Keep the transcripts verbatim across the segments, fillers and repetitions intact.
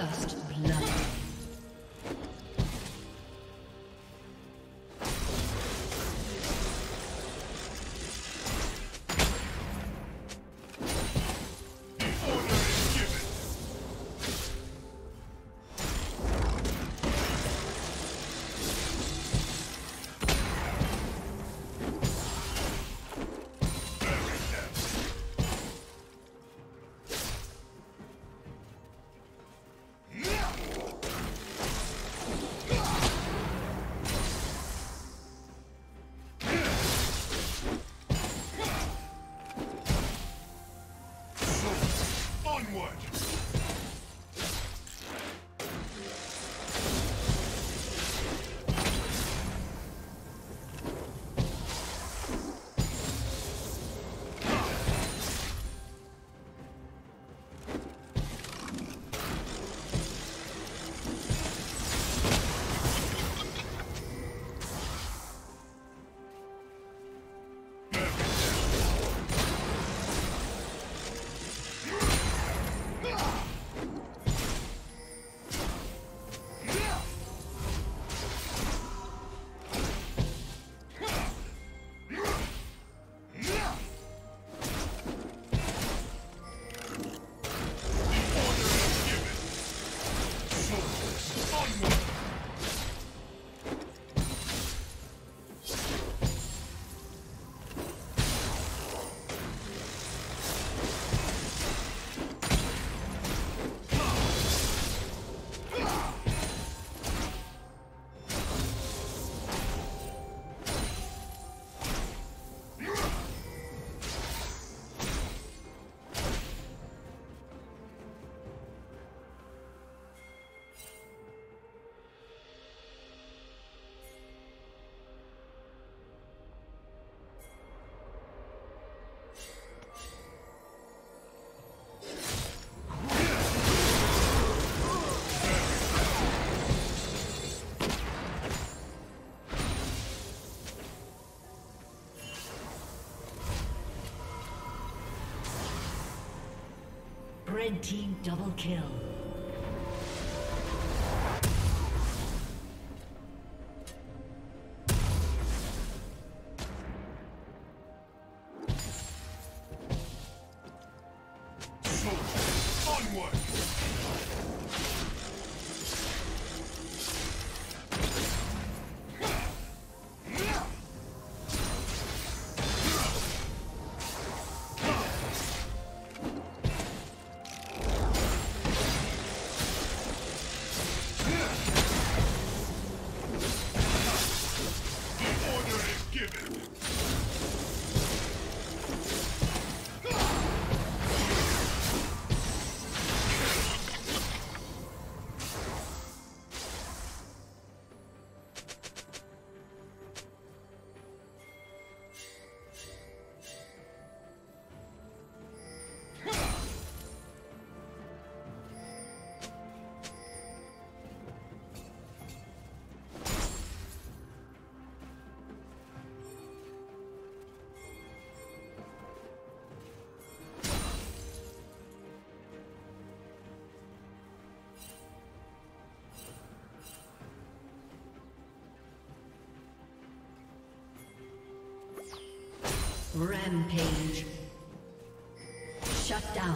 First blood. Red team double kill. Rampage. Shut down.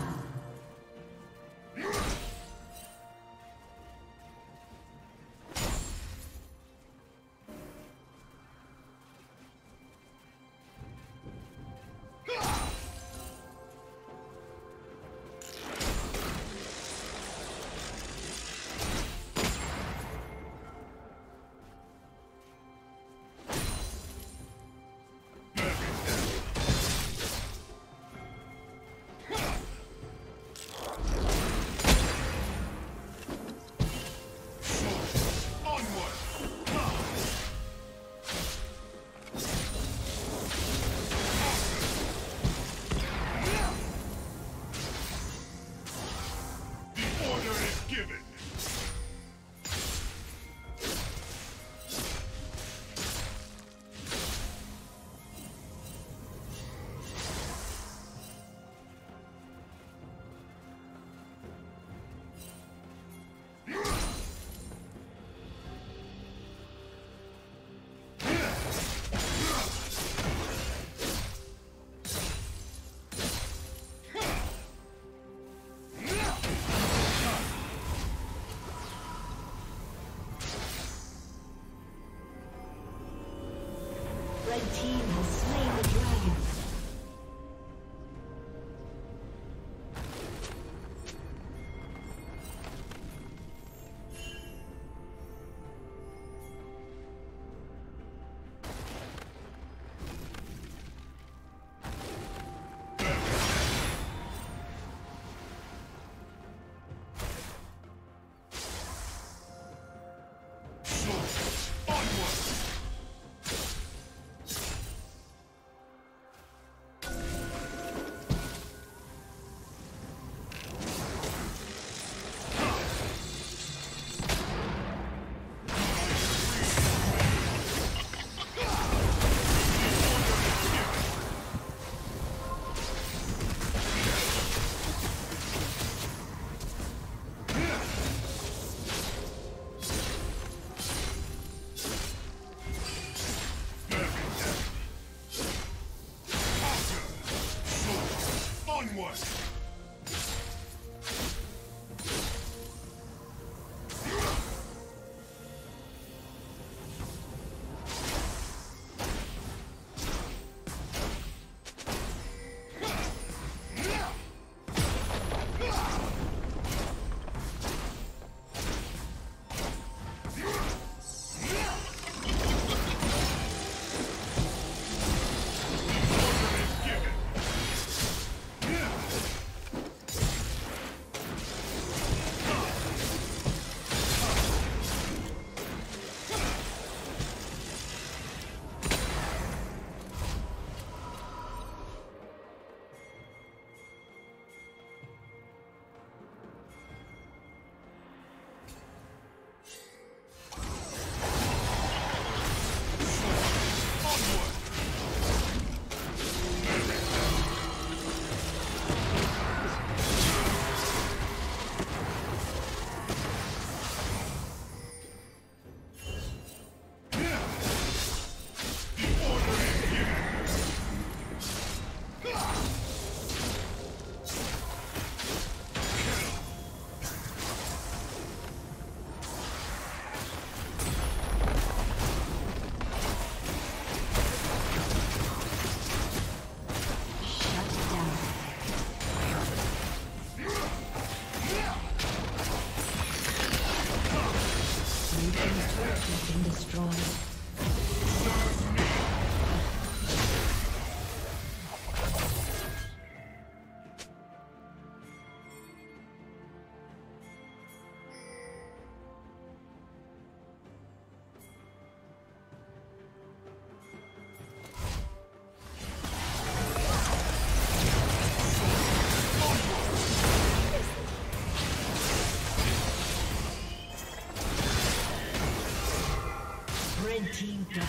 Team double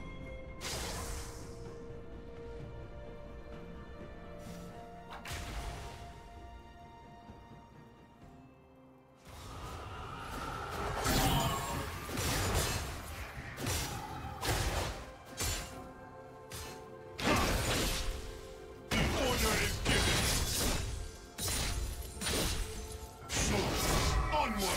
Onward!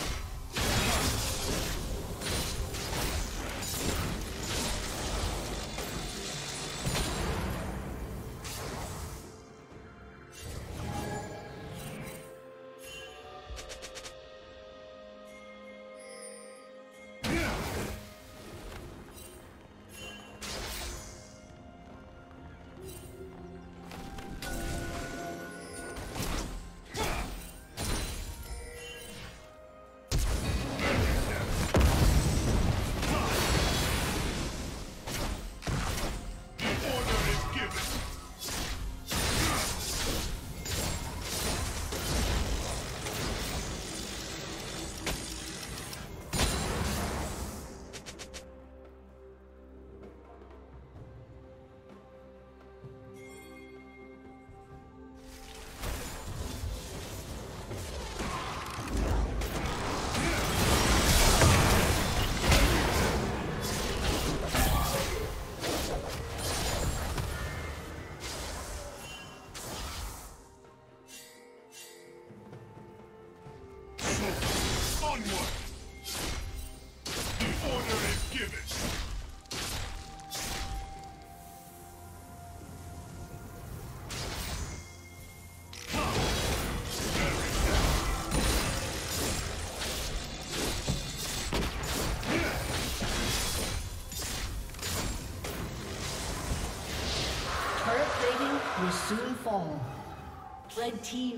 will soon fall. Red team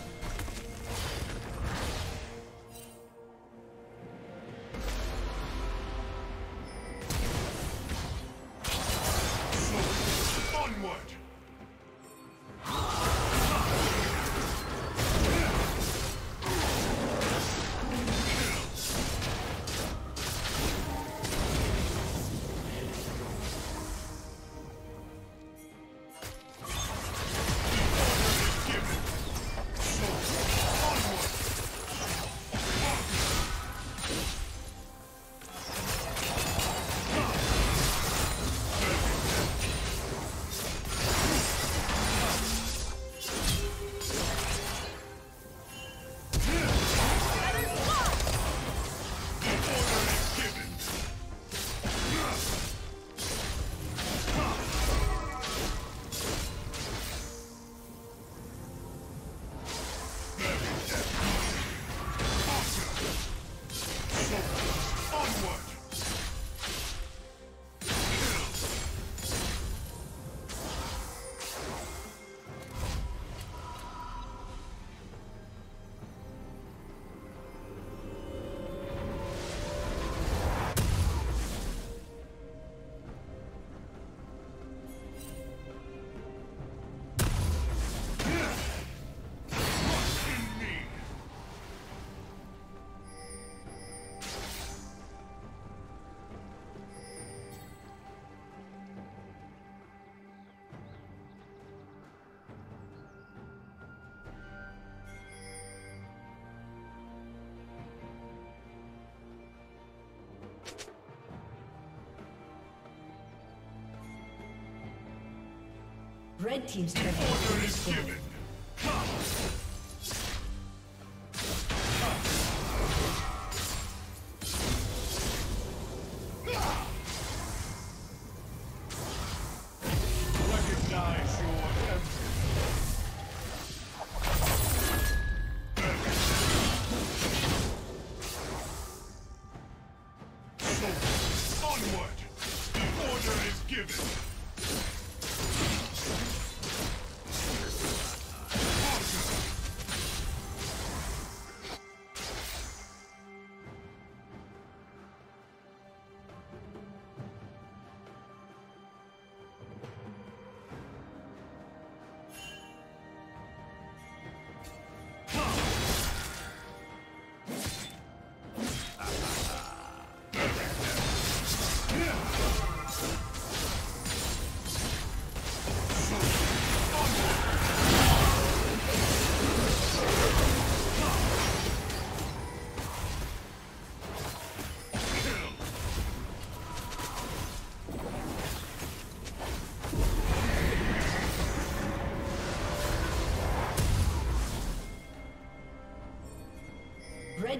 Red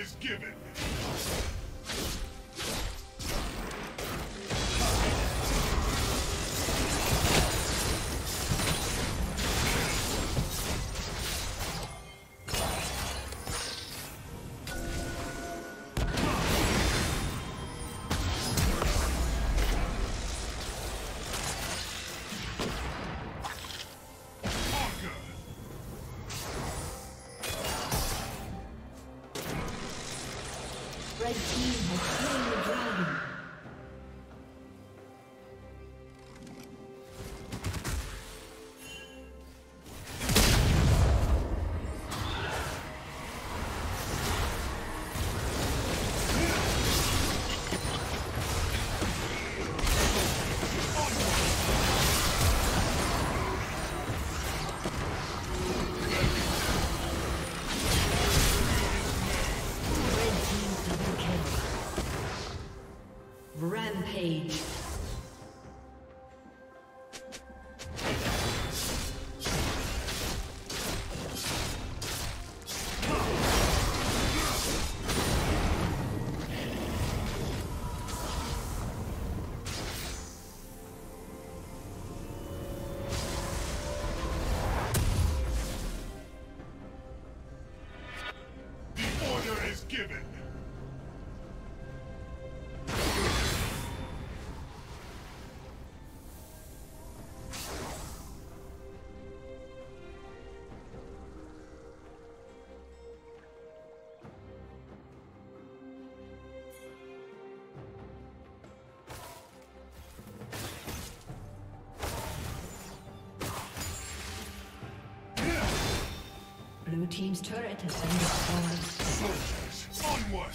Is given. team's turret has been destroyed. Soldiers, onward!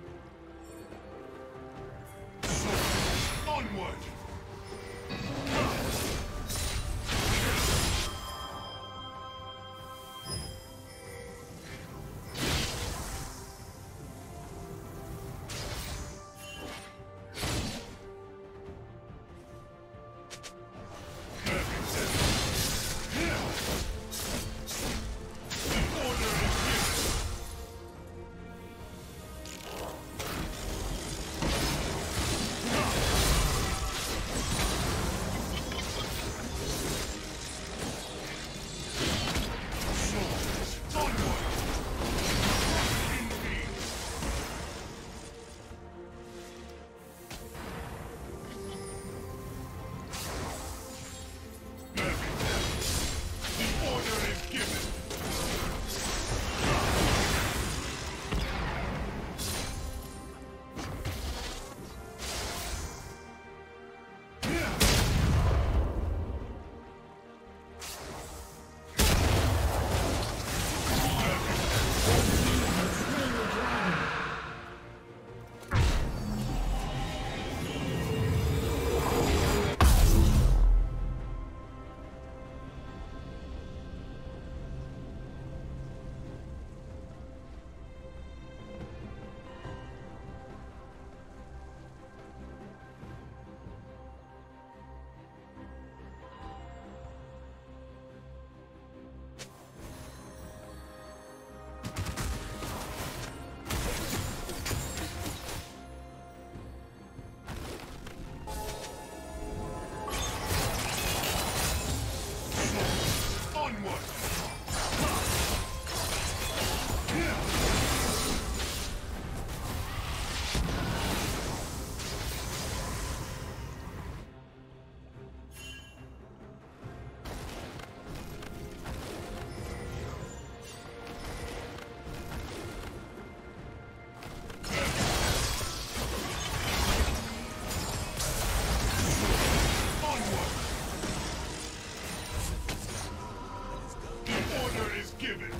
Given.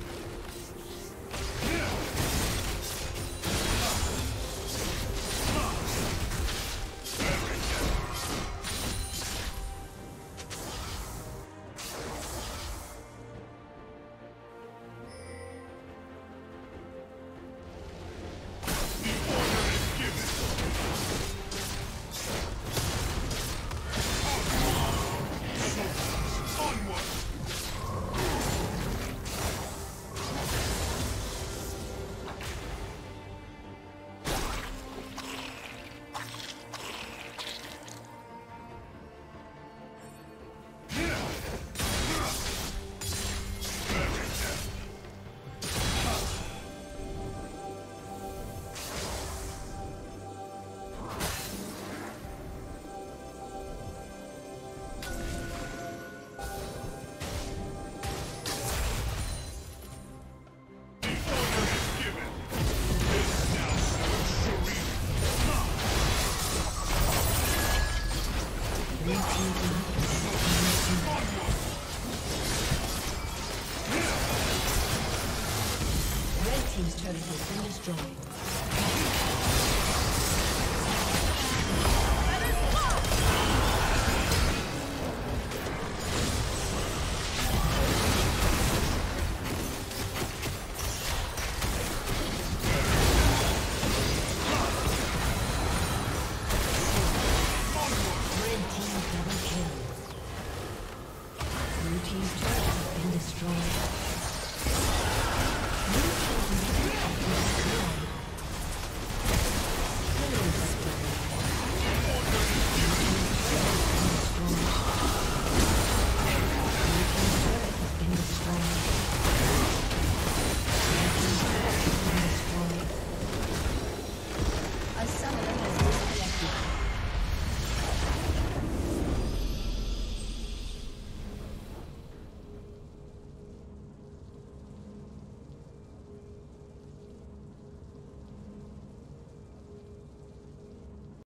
Yeah. team's turret has been destroyed. Blue team's turret has been destroyed.